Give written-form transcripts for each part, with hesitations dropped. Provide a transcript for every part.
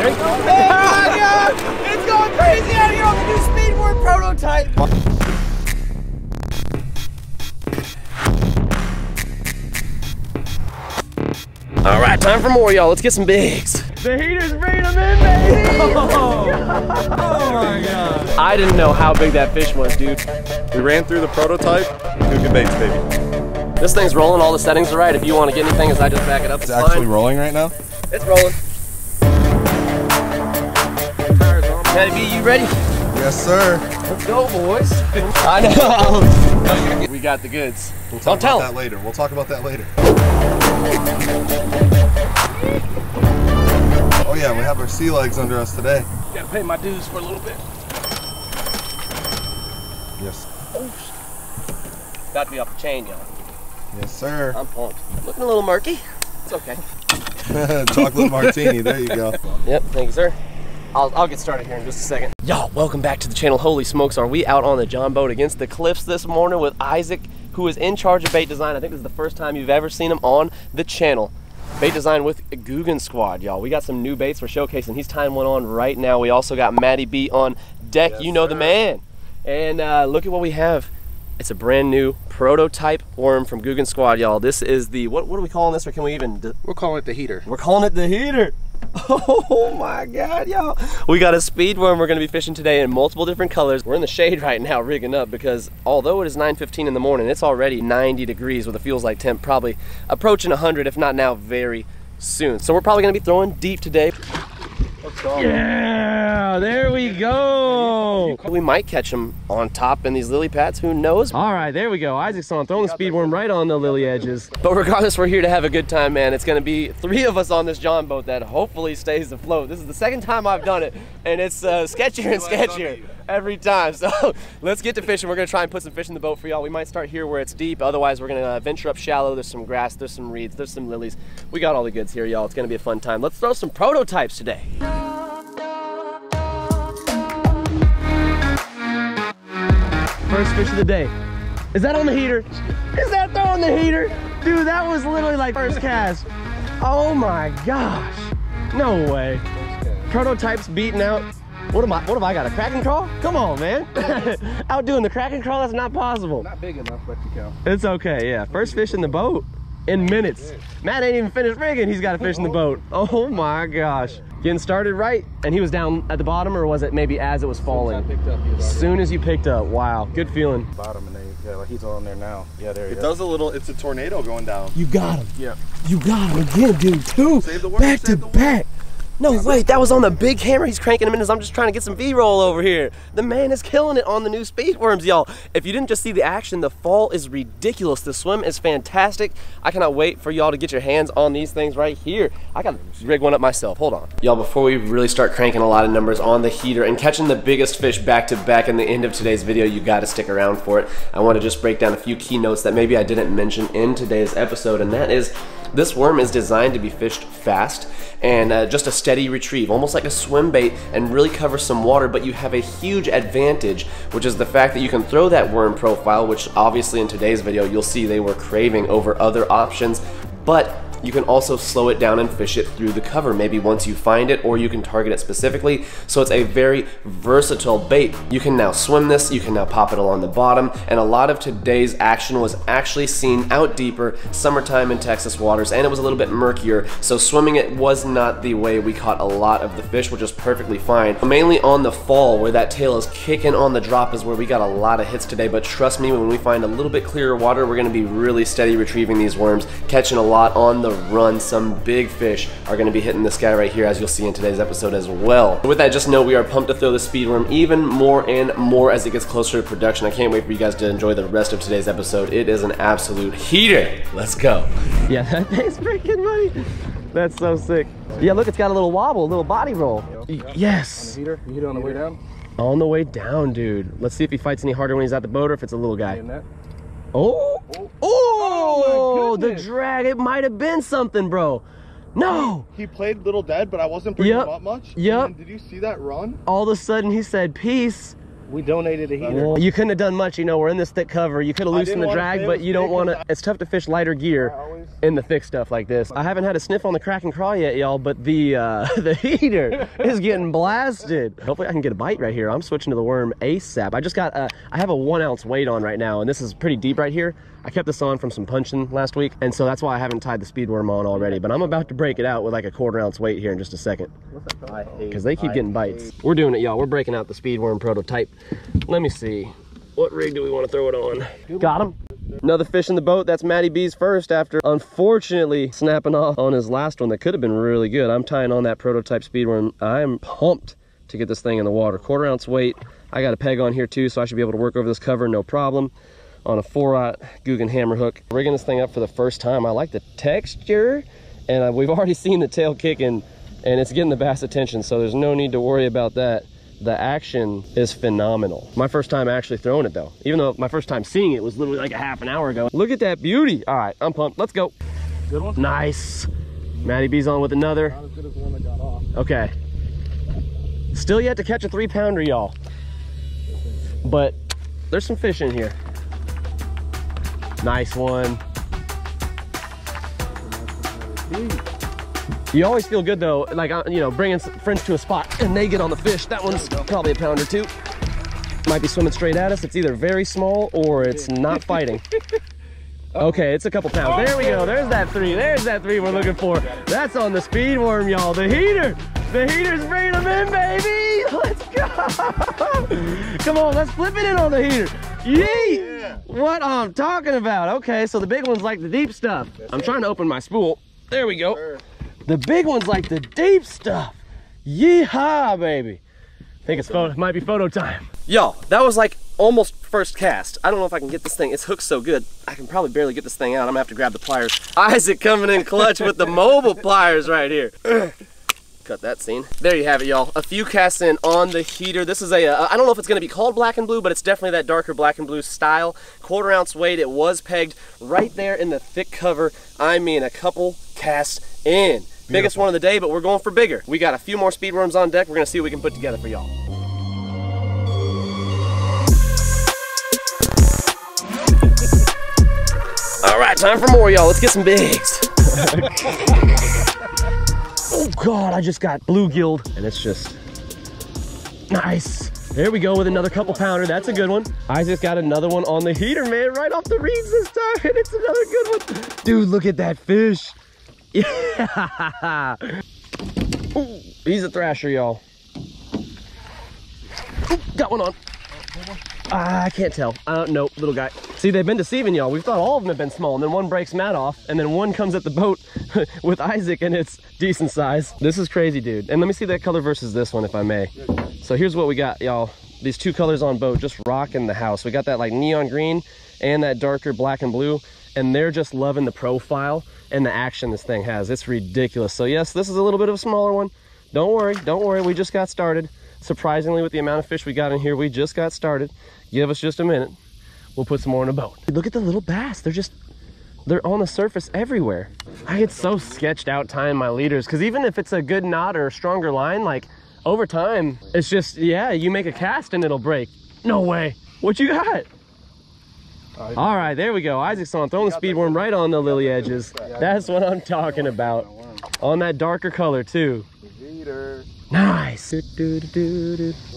There you go. Oh, yeah. It's going crazy out here on the new Speed Worm prototype. All right, time for more, y'all. Let's get some bigs. The heater's bringing them in, baby. Oh my God. I didn't know how big that fish was, dude. We ran through the prototype. Googan baits, baby. This thing's rolling. All the settings are right. If you want to get anything, as I just back it up. It's actually rolling right now. It's rolling. Matty B, you ready? Yes, sir. Let's go, boys. I know. We got the goods. We'll talk about that later. We'll talk about that later. Oh yeah, we have our sea legs under us today. Gotta pay my dues for a little bit. Yes. Oh, got to be off the chain, y'all. Yes, sir. I'm pumped. Looking a little murky. It's okay. Chocolate martini. There you go. Yep. Thank you, sir. I'll get started here in just a second. Y'all, welcome back to the channel. Holy smokes, are we out on the John boat against the cliffs this morning with Isaac, who is in charge of bait design. I think this is the first time you've ever seen him on the channel. Bait design with Googan Squad, y'all. We got some new baits we're showcasing. He's tying one on right now. We also got Matty B on deck. Yes, you know, sir. The man. And look at what we have. It's a brand new prototype worm from Googan Squad, y'all. This is the, what are we calling this, or can we even? We're calling it the heater. We're calling it the heater. Oh my God, y'all. We got a speed worm we're gonna be fishing today in multiple different colors. We're in the shade right now rigging up because although it is 9:15 in the morning, it's already 90 degrees with a feels like temp probably approaching 100, if not now, very soon. So we're probably gonna be throwing deep today. Yeah, there we go. We might catch him on top in these lily pads, who knows? All right, there we go. Isaac's on, throwing the speed worm right on the lily edges. But regardless, we're here to have a good time, man. It's gonna be three of us on this John boat that hopefully stays afloat. This is the second time I've done it, and it's sketchier and sketchier every time. So let's get to fishing. We're gonna try and put some fish in the boat for y'all. We might start here where it's deep. Otherwise, we're gonna venture up shallow. There's some grass, there's some reeds, there's some lilies. We got all the goods here, y'all. It's gonna be a fun time. Let's throw some prototypes today. First fish of the day. Is that on the heater? Is that throwing the heater? Dude, that was literally like first cast. Oh my gosh. No way. Prototypes beating out. What have I got, a Kraken crawl? Come on, man. Out doing the Kraken crawl, that's not possible. Not big enough, but you go. It's okay, yeah. First fish in the boat in minutes. Matt ain't even finished rigging, he's got a fish in the boat. Oh my gosh. Getting started right, and he was down at the bottom, or was it maybe as it was falling? As soon as I picked up, he was out. As soon as you picked up, wow, good feeling. Bottom, and then, yeah, like he's on there now. Yeah, there he is. It does a little, it's a tornado going down. You got him. Yeah. You got him again, dude, too. Save the worm, back to back. No, wait, that was on the big hammer. He's cranking them in as I'm just trying to get some V-roll over here. The man is killing it on the new speed worms, y'all. If you didn't just see the action, the fall is ridiculous. The swim is fantastic. I cannot wait for y'all to get your hands on these things right here. I gotta rig one up myself, hold on. Y'all, before we really start cranking a lot of numbers on the heater and catching the biggest fish back to back in the end of today's video, you gotta stick around for it. I wanna just break down a few key notes that maybe I didn't mention in today's episode, and that is, this worm is designed to be fished fast and just a steady retrieve, almost like a swim bait, and really cover some water, but you have a huge advantage, which is the fact that you can throw that worm profile, which obviously in today's video you'll see they were craving over other options, but you can also slow it down and fish it through the cover, maybe once you find it, or you can target it specifically. So it's a very versatile bait. You can now swim this, you can now pop it along the bottom, and a lot of today's action was actually seen out deeper, summertime in Texas waters, and it was a little bit murkier, so swimming it was not the way we caught a lot of the fish, which is perfectly fine. Mainly on the fall, where that tail is kicking on the drop is where we got a lot of hits today, but trust me, when we find a little bit clearer water, we're gonna be really steady retrieving these worms, catching a lot on the run. Some big fish are going to be hitting this guy right here, as you'll see in today's episode as well. With that, just know we are pumped to throw the speed worm even more and more as it gets closer to production. I can't wait for you guys to enjoy the rest of today's episode. It is an absolute heater. Let's go. Yeah, that thing's freaking money. That's so sick. Yeah, look, it's got a little wobble, a little body roll. Yeah. Yes. On the heater. You hit it on the way down? On the way down, dude. Let's see if he fights any harder when he's at the boat or if it's a little guy. Oh, oh, oh the drag. It might have been something, bro. No. He played little dead, but I wasn't bringing him up much. Yep. Did you see that run? All of a sudden, he said, peace. We donated a heater. Well, you couldn't have done much, you know, we're in this thick cover. You could have loosened the drag, but you don't want to. It's tough to fish lighter gear in the thick stuff like this. I haven't had a sniff on the crack and crawl yet, y'all, but the heater is getting blasted. Hopefully I can get a bite right here. I'm switching to the worm ASAP. I just got, I have a 1 ounce weight on right now, and this is pretty deep right here. I kept this on from some punching last week, and so that's why I haven't tied the speed worm on already, but I'm about to break it out with like a 1/4 ounce weight here in just a second. Because they keep getting bites. We're doing it, y'all. We're breaking out the speed worm prototype. Let me see. What rig do we want to throw it on? Got him. Another fish in the boat. That's Matty B's first after unfortunately snapping off on his last one that could have been really good. I'm tying on that prototype speed worm. I'm pumped to get this thing in the water. 1/4 ounce weight. I got a peg on here too, so I should be able to work over this cover no problem. On a 4/0 Googan hammer hook. Rigging this thing up for the first time. I like the texture, and we've already seen the tail kicking, and it's getting the bass attention, so there's no need to worry about that. The action is phenomenal. My first time actually throwing it though, even though my first time seeing it was literally like a 1/2 hour ago. Look at that beauty. All right, I'm pumped. Let's go. Good one. Nice. Matty B's on with another. Not as good as the one that got off. Okay. Still yet to catch a 3-pounder, y'all. But there's some fish in here. Nice one. You always feel good though, like, you know, bringing friends to a spot and they get on the fish. That one's probably a pounder too. Might be swimming straight at us. It's either very small or it's not fighting. Okay, it's a couple pounds. There we go. There's that 3. There's that 3 we're looking for. That's on the speed worm, y'all. The heater. The heater's bringing them in, baby. Let's go. Come on, let's flip it in on the heater. Yeet. What I'm talking about. Okay, so the big one's like the deep stuff. I'm trying to open my spool. There we go. The big one's like the deep stuff. Yeehaw, baby. I think it's photo, might be photo time. Y'all, that was like almost first cast. I don't know if I can get this thing. It's hooked so good. I can probably barely get this thing out. I'm gonna have to grab the pliers. Isaac coming in clutch with the mobile pliers right here. Cut that scene. There you have it, y'all. A few casts in on the heater. This is a, I don't know if it's gonna be called black and blue, but it's definitely that darker black and blue style. 1/4 ounce weight, it was pegged right there in the thick cover. I mean, a couple casts in. Beautiful. Biggest one of the day, but we're going for bigger. We got a few more speed worms on deck. We're gonna see what we can put together for y'all. All right, time for more, y'all. Let's get some bigs. Oh God, I just got bluegilled, and it's just nice. There we go with another couple pounder. That's a good one. Isaac's got another one on the heater, man, right off the reeds this time, and it's another good one. Dude, look at that fish. Yeah. Ooh, he's a thrasher, y'all. Got one on. I can't tell. Nope, little guy. See, they've been deceiving, y'all. We've thought all of them have been small, and then one breaks Matt off, and then one comes at the boat with Isaac, and it's decent size. This is crazy, dude. And let me see that color versus this one, if I may. So here's what we got, y'all. These two colors on boat just rocking the house. We got that like neon green and that darker black and blue, and they're just loving the profile and the action this thing has. It's ridiculous. So yes, this is a little bit of a smaller one. Don't worry, we just got started. Surprisingly, with the amount of fish we got in here, we just got started. Give us just a minute. We'll put some more in the boat. Look at the little bass. They're on the surface everywhere. I get so sketched out tying my leaders, because even if it's a good knot or a stronger line, like over time, it's just, yeah, you make a cast and it'll break. No way. What you got? All right, there we go. Isaac's on, throwing the speed worm right on the lily edges. That's what I'm talking about. On that darker color too. Nice.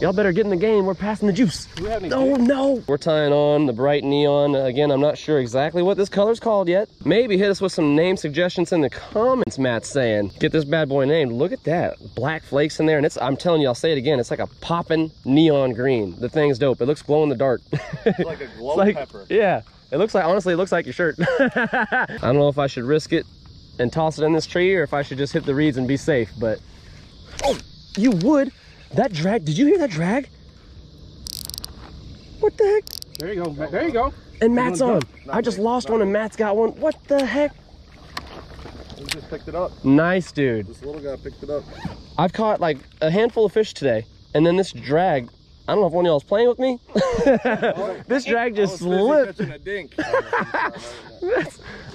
Y'all better get in the game. We're passing the juice. Oh no. We're tying on the bright neon. Again, I'm not sure exactly what this color's called yet. Maybe hit us with some name suggestions in the comments, Matt's saying. Get this bad boy named. Look at that. Black flakes in there. And it's, I'm telling you, I'll say it again. It's like a popping neon green. The thing's dope. It looks glow in the dark. It's like a glow like, pepper. Yeah. It looks like, honestly, it looks like your shirt. I don't know if I should risk it and toss it in this tree or if I should just hit the reeds and be safe, but. Oh. You would. That drag, did you hear that drag? What the heck? There you go, there you go. And Matt's on. I just lost one and Matt's got one. What the heck? He just picked it up. Nice, dude. This little guy picked it up. I've caught like a handful of fish today, and then this drag, I don't know if one of y'all's playing with me. This drag just slipped.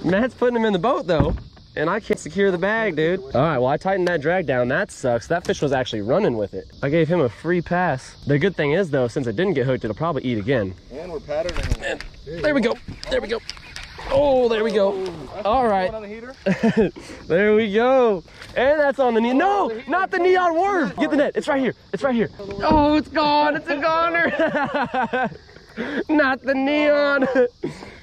Matt's putting him in the boat though. and I can't secure the bag, dude. All right, well, I tightened that drag down. That sucks. That fish was actually running with it. I gave him a free pass. The good thing is, though, since it didn't get hooked, it'll probably eat again. And we're patterning. And there we go. There we go. Oh, there we go. All right. There we go. And that's on the neon. No, not the neon worm. Get the net. It's right here. It's right here. Oh, it's gone. It's a goner. Not the neon.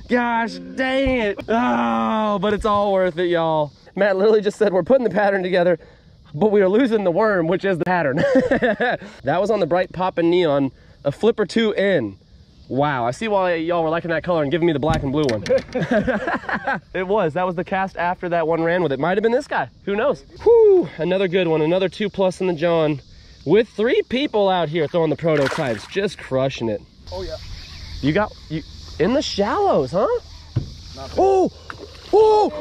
Gosh dang it. Oh, but it's all worth it, y'all. Matt literally just said we're putting the pattern together, but we are losing the worm, which is the pattern. That was on the bright poppin' neon, a flip or two in. Wow, I see why y'all were liking that color and giving me the black and blue one. It was. That was the cast after that one ran with it. Might have been this guy. Who knows? Whew, another good one. Another 2+ in the John. With 3 people out here throwing the prototypes. Just crushing it. Oh, yeah. You got... you in the shallows, huh? Oh! Oh!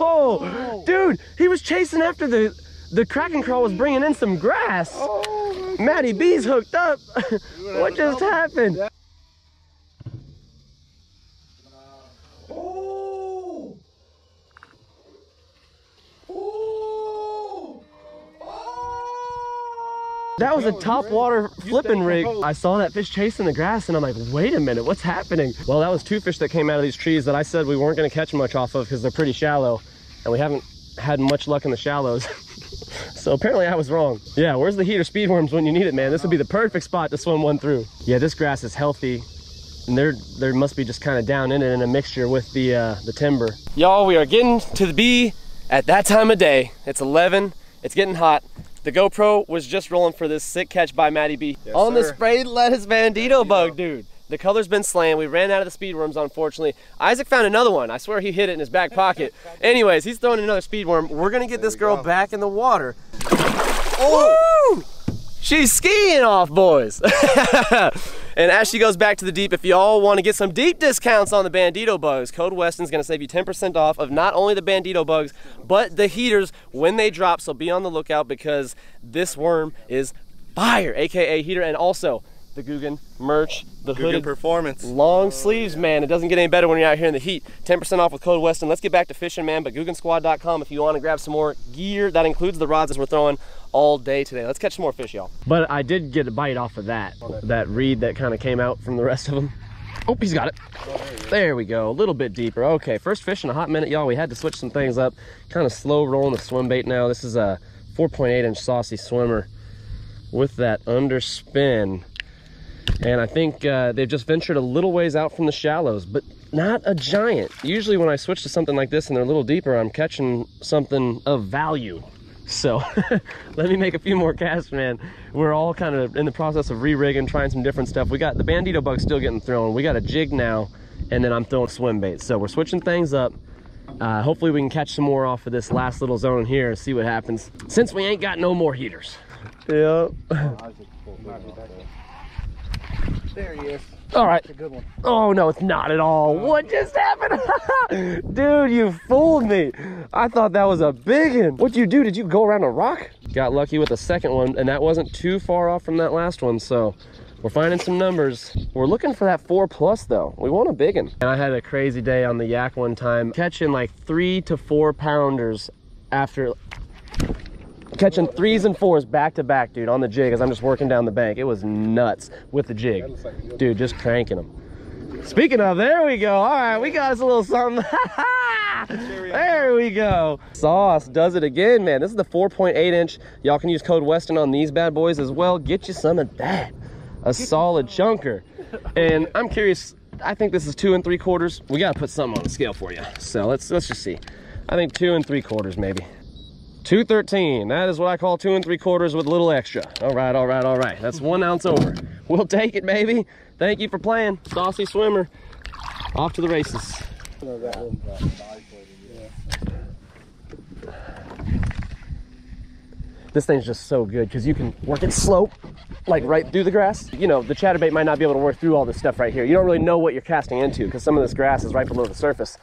Oh! Dude, he was chasing after the Kraken crawl was bringing in some grass. Oh, Matty B's hooked up. What just happened? Yeah. Oh. Oh. Oh. That was a top water flipping rig. I saw that fish chasing the grass and I'm like, wait a minute, what's happening? Well, that was 2 fish that came out of these trees that I said we weren't gonna catch much off of because they're pretty shallow and we haven't had much luck in the shallows. So apparently I was wrong. Yeah, where's the heater speed worms when you need it, man? This would be the perfect spot to swim one through. Yeah, this grass is healthy. And there must be just kind of down in it in a mixture with the timber. Y'all, we are getting to the B at that time of day. It's 11, it's getting hot. The GoPro was just rolling for this sick catch by Matty B. Yes, on sir. The sprayed lettuce Bandito Bug, dude. The color's been slain. We ran out of the speed worms, unfortunately. Isaac found another one. I swear he hid it in his back pocket. Anyways, he's throwing another speed worm. We're gonna get this girl back in the water. Oh! Woo! She's skiing off, boys. And as she goes back to the deep, if you all want to get some deep discounts on the Bandito Bugs, Code Weston's going to save you 10% off of not only the Bandito Bugs, but the heaters when they drop. So be on the lookout because this worm is fire, AKA heater. And also, the Googan merch, the Googan hooded performance, long sleeves, man. It doesn't get any better when you're out here in the heat. 10% off with Code Weston. Let's get back to fishing, man. But GooganSquad.com if you want to grab some more gear. That includes the rods as we're throwing all day today. Let's catch some more fish, y'all. But I did get a bite off of that reed that kind of came out from the rest of them. Oh, he's got it. There we go. A little bit deeper. Okay, first fish in a hot minute, y'all. We had to switch some things up. Kind of slow rolling the swim bait now. This is a 4.8-inch Saucy Swimmer with that underspin. And I think they've just ventured a little ways out from the shallows, but not a giant. Usually when I switch to something like this and they're a little deeper, I'm catching something of value. So let me make a few more casts, man. We're all kind of in the process of re-rigging, trying some different stuff. We got the Bandito Bug still getting thrown. We got a jig now, and then I'm throwing swim baits. So we're switching things up. Hopefully we can catch some more off of this last little zone here and see what happens. Since we ain't got no more heaters. Yep. There he is. All right. That's a good one. Oh, no, it's not at all. What just happened? Dude, you fooled me. I thought that was a big one. What'd you do? Did you go around a rock? Got lucky with the second one, and that wasn't too far off from that last one, so we're finding some numbers. We're looking for that 4+, though. We want a big one. And I had a crazy day on the yak one time, catching like 3 to 4 pounders after... catching 3s and 4s back to back, dude, on the jig as I'm just working down the bank. It was nuts with the jig. Dude, just cranking them. Speaking of, there we go. All right, we got us a little something. There we go. Sauce does it again, man. This is the 4.8-inch. Y'all can use Code Weston on these bad boys as well. Get you some of that. A solid chunker. And I'm curious, I think this is 2 3/4. We got to put something on the scale for you. So let's just see. I think 2 3/4 maybe. 213, that is what I call 2 3/4 with a little extra. All right, all right, all right. That's 1 ounce over. We'll take it, baby. Thank you for playing. Saucy Swimmer, off to the races. This thing's just so good because you can work it slow, like right through the grass. You know, the chatterbait might not be able to work through all this stuff right here. You don't really know what you're casting into because some of this grass is right below the surface.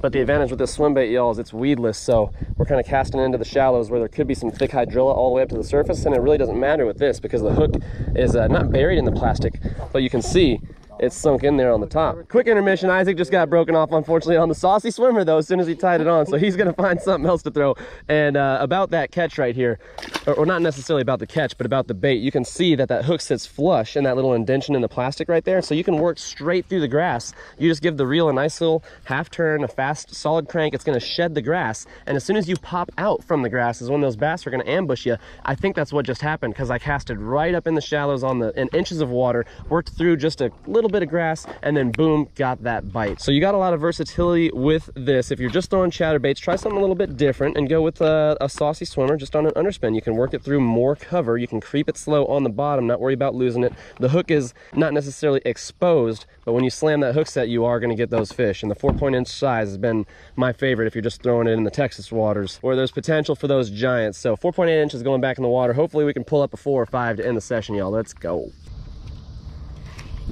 But the advantage with this swim bait, y'all, is it's weedless, so we're kind of casting into the shallows where there could be some thick hydrilla all the way up to the surface, and it really doesn't matter with this because the hook is not buried in the plastic, but you can see It's sunk in there on the top. Quick intermission. Isaac just got broken off, unfortunately, on the Saucy Swimmer, though, as soon as he tied it on. So he's going to find something else to throw. And about that catch right here, or not necessarily about the catch, but about the bait, you can see that that hook sits flush in that little indention in the plastic right there. So you can work straight through the grass. You just give the reel a nice little half turn, a fast, solid crank. It's going to shed the grass. And as soon as you pop out from the grass is when those bass are going to ambush you. I think that's what just happened because I casted right up in the shallows in inches of water, worked through just a little bit of grass, and then boom, got that bite. So you got a lot of versatility with this. If you're just throwing chatterbaits, try something a little bit different and go with a Saucy Swimmer just on an underspin. You can work it through more cover. You can creep it slow on the bottom, not worry about losing it. The hook is not necessarily exposed, but when you slam that hook set, you are going to get those fish. And the 4-point inch size has been my favorite if you're just throwing it in the Texas waters where there's potential for those giants. So 4.8 inches going back in the water. Hopefully we can pull up a 4 or 5 to end the session, y'all. Let's go.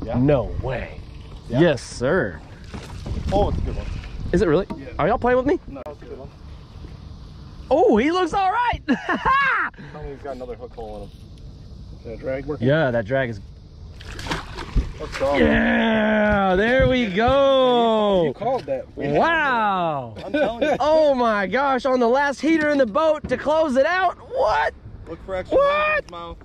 Yeah. No way. Yeah. Yes, sir. Oh, it's a good one. Is it really? Yeah. Are y'all playing with me? No, it's a good one. Oh, he looks all right. Tell me he's got another hook hole in him. Is that drag working? Yeah, that drag is. Yeah, there we go. You called that. Wow. I'm telling you. Oh my gosh, on the last heater in the boat to close it out. What? Look for extra mouth.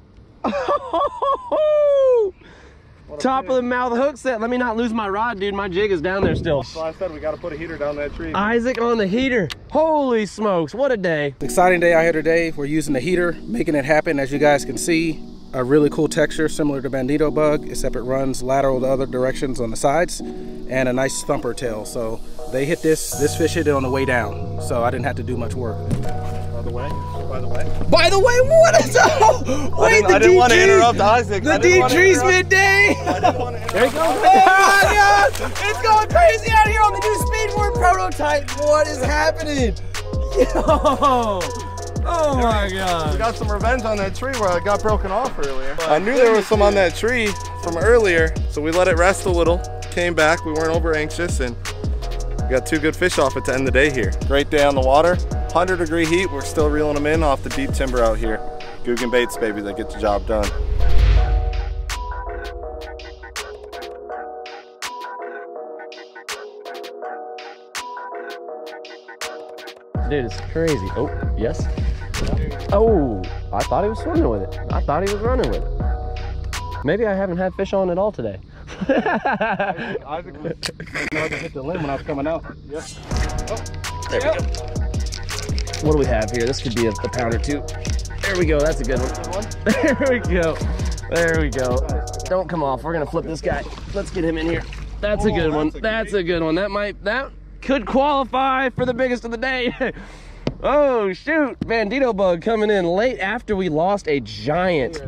Top of the mouth hook set. Let me not lose my rod, dude. My jig is down there still. So I said we got to put a heater down that tree. Isaac on the heater. Holy smokes, what a day. It's an exciting day out here today. We're using the heater, making it happen, as you guys can see. A really cool texture similar to Bandito Bug, except it runs lateral the other directions on the sides, and a nice thumper tail. So they hit this fish hit it on the way down. So I didn't have to do much work. By the way, what is up? Wait, I didn't want to interrupt Isaac. The DG's midday. There he goes. Oh my God! It's going crazy out here on the new Speed Worm prototype. What is happening? Yo! Oh my God. We got some revenge on that tree where I got broken off earlier. But I knew there was some on that tree from earlier, so we let it rest a little, came back, we weren't over anxious, and we got 2 good fish off it to end the day here. Great day on the water, 100-degree heat, we're still reeling them in off the deep timber out here. Googan baits, baby, that get the job done. Dude, it's crazy. Oh, yes. Oh, I thought he was swimming with it. I thought he was running with it. Maybe I haven't had fish on at all today. Isaac was trying to hit the limb when I was coming out. Yeah. Oh, there we go. What do we have here? This could be a pound or 2. There we go. That's a good one. There we go. There we go. Don't come off. We're going to flip this guy. Let's get him in here. That's a good one. That's a good one. That could qualify for the biggest of the day. Oh shoot, Bandito Bug coming in late after we lost a giant.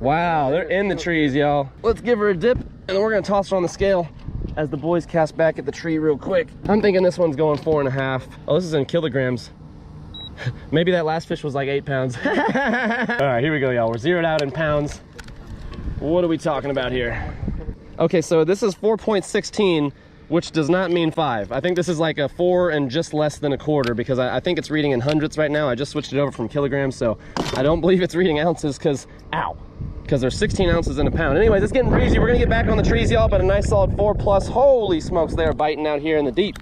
Wow, they're in the trees, y'all. Let's give her a dip and then we're gonna toss her on the scale as the boys cast back at the tree real quick. I'm thinking this one's going 4.5. Oh, this is in kilograms. Maybe that last fish was like 8 pounds. All right, here we go, y'all. We're zeroed out in pounds. What are we talking about here? Okay, so this is 4.16. which does not mean 5. I think this is like a 4 and just less than a quarter because I think it's reading in hundredths right now. I just switched it over from kilograms, so I don't believe it's reading ounces because there's 16 ounces in a pound. Anyways, it's getting breezy. We're gonna get back on the trees, y'all, but a nice solid 4+. Holy smokes, they are biting out here in the deep.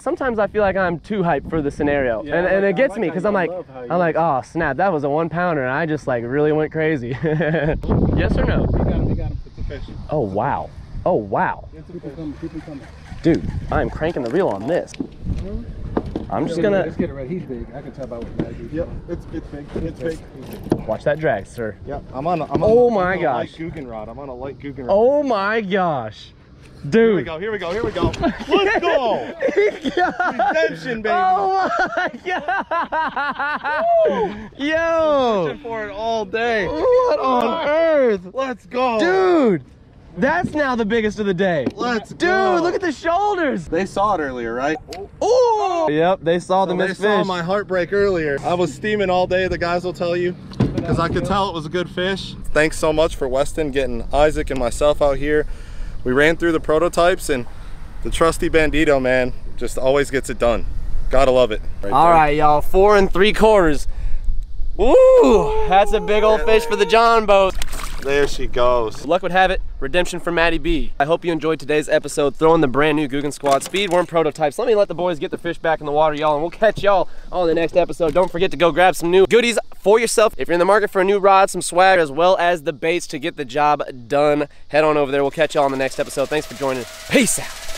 Sometimes I feel like I'm too hyped for the scenario, yeah, and it gets me because I'm like, oh snap, that was a 1-pounder, and I just like really went crazy. Yes or no? We got him. Oh wow. Oh wow. Dude, I'm cranking the reel on this. I'm just gonna. Let's get it right. He's big. I can tell by what that is. Yep. It's big. It's big. Watch that drag, sir. Yep. I'm on a light Googan rod. Oh my gosh. Dude. Here we go. Let's go. Redemption, baby. Oh my God. Woo. Yo. Fishing for it all day. What on earth? Let's go. Dude. That's now the biggest of the day. Let's go. Dude, look at the shoulders. They saw it earlier, right? Oh. Yep, they saw the missed fish. They saw my heartbreak earlier. I was steaming all day, the guys will tell you, because I could tell it was a good fish. Thanks so much for Weston getting Isaac and myself out here. We ran through the prototypes, and the trusty Bandito, man, just always gets it done. Gotta love it. All right, y'all, 4 3/4. Woo, that's a big old fish for the John boat. There she goes. Luck would have it, redemption for Matty B. I hope you enjoyed today's episode throwing the brand new Googan Squad Speed Worm prototypes. Let me let the boys get the fish back in the water, y'all, and we'll catch y'all on the next episode. Don't forget to go grab some new goodies for yourself. If you're in the market for a new rod, some swag, as well as the baits to get the job done, head on over there. We'll catch y'all on the next episode. Thanks for joining. Peace out.